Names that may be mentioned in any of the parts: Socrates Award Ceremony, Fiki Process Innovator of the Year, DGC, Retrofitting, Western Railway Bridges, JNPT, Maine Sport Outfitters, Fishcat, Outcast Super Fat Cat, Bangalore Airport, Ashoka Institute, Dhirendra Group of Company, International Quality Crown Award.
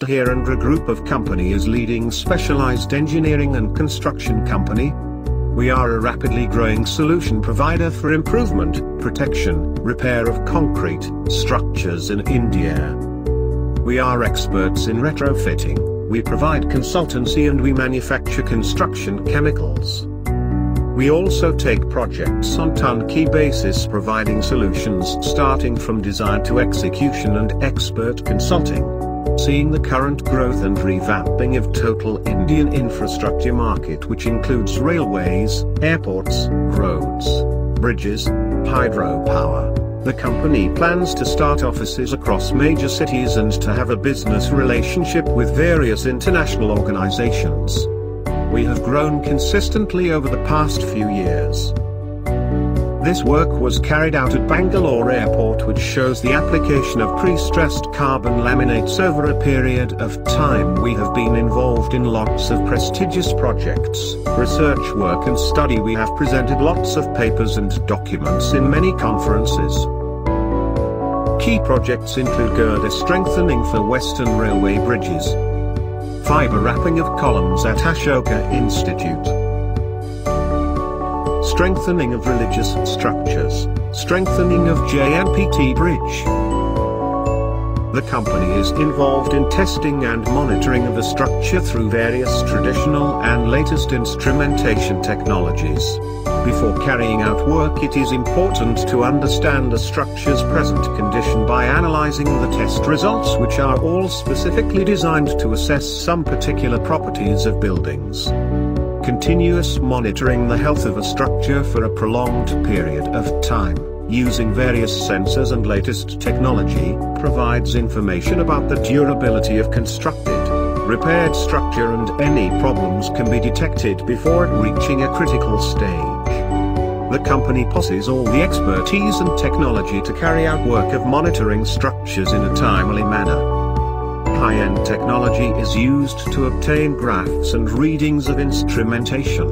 Dhirendra Group of Company is leading specialized engineering and construction company. We are a rapidly growing solution provider for improvement, protection, repair of concrete structures in India. We are experts in retrofitting, we provide consultancy and we manufacture construction chemicals. We also take projects on turnkey basis, providing solutions starting from design to execution and expert consulting. Seeing the current growth and revamping of total Indian infrastructure market, which includes railways, airports, roads, bridges, hydropower, the company plans to start offices across major cities and to have a business relationship with various international organizations. We have grown consistently over the past few years. This work was carried out at Bangalore Airport, which shows the application of pre-stressed carbon laminates over a period of time. We have been involved in lots of prestigious projects, research work and study. We have presented lots of papers and documents in many conferences. Key projects include girder strengthening for Western Railway Bridges, fiber wrapping of columns at Ashoka Institute, strengthening of religious structures, strengthening of JNPT bridge. The company is involved in testing and monitoring of a structure through various traditional and latest instrumentation technologies. Before carrying out work, it is important to understand a structure's present condition by analyzing the test results, which are all specifically designed to assess some particular properties of buildings. Continuous monitoring the health of a structure for a prolonged period of time, using various sensors and latest technology, provides information about the durability of constructed, repaired structure, and any problems can be detected before reaching a critical stage. The company possesses all the expertise and technology to carry out work of monitoring structures in a timely manner. High-end technology is used to obtain graphs and readings of instrumentation.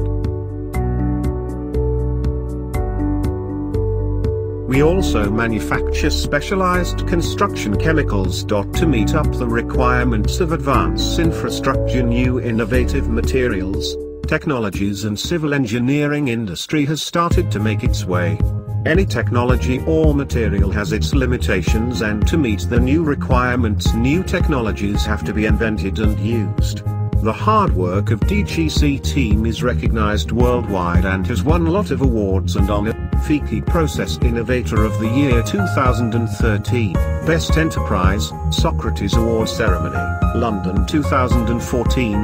We also manufacture specialized construction chemicals. To meet up the requirements of advanced infrastructure, new innovative materials, technologies and civil engineering industry has started to make its way. Any technology or material has its limitations, and to meet the new requirements, new technologies have to be invented and used. The hard work of DGC team is recognized worldwide and has won a lot of awards and honor. Fiki Process Innovator of the Year 2013, Best Enterprise, Socrates Award Ceremony, London 2014,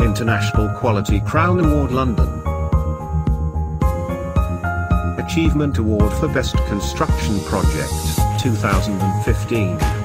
International Quality Crown Award London, Achievement Award for Best Construction Project, 2015.